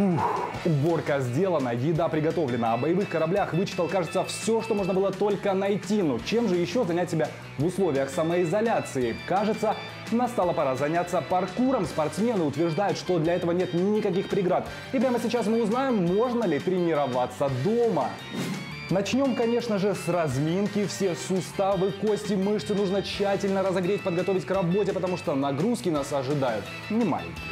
Фух, уборка сделана, еда приготовлена. О боевых кораблях вычитал, кажется, все, что можно было только найти. Но чем же еще занять себя в условиях самоизоляции? Кажется, настала пора заняться паркуром. Спортсмены утверждают, что для этого нет никаких преград. И прямо сейчас мы узнаем, можно ли тренироваться дома. Начнем, конечно же, с разминки. Все суставы, кости, мышцы нужно тщательно разогреть, подготовить к работе, потому что нагрузки нас ожидают немаленькие.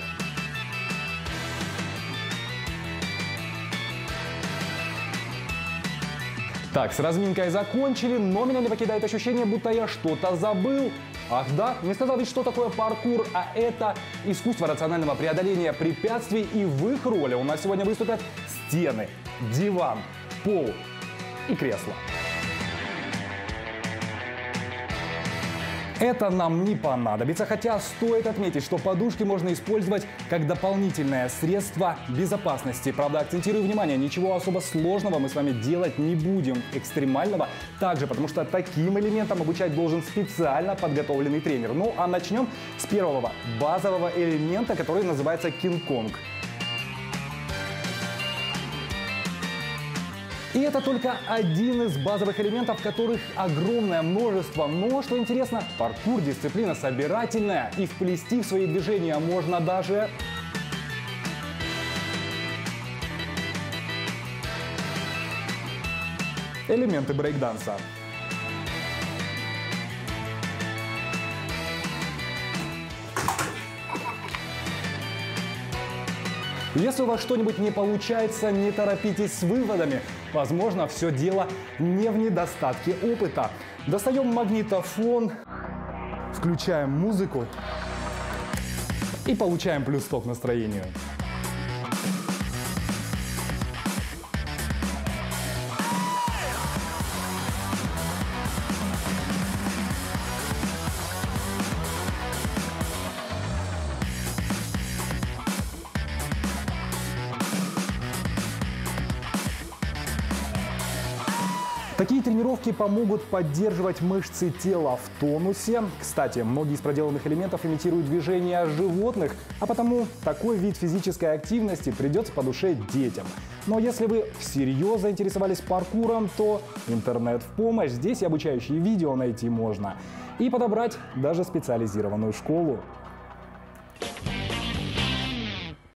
Так, с разминкой закончили, но меня не покидает ощущение, будто я что-то забыл. Ах да, не сказал ведь, что такое паркур, а это искусство рационального преодоления препятствий, и в их роли у нас сегодня выступят стены, диван, пол и кресло. Это нам не понадобится, хотя стоит отметить, что подушки можно использовать как дополнительное средство безопасности. Правда, акцентирую внимание, ничего особо сложного мы с вами делать не будем, экстремального также, потому что таким элементам обучать должен специально подготовленный тренер. Ну а начнем с первого базового элемента, который называется «Кинг-Конг». И это только один из базовых элементов, которых огромное множество. Но, что интересно, паркур – дисциплина собирательная, и вплести в свои движения можно даже... элементы брейкданса. Если у вас что-нибудь не получается, не торопитесь с выводами. Возможно, все дело не в недостатке опыта. Достаем магнитофон, включаем музыку и получаем плюс 100 к настроению. Такие тренировки помогут поддерживать мышцы тела в тонусе. Кстати, многие из проделанных элементов имитируют движения животных, а потому такой вид физической активности придется по душе детям. Но если вы всерьез заинтересовались паркуром, то интернет в помощь. Здесь и обучающие видео найти можно. И подобрать даже специализированную школу.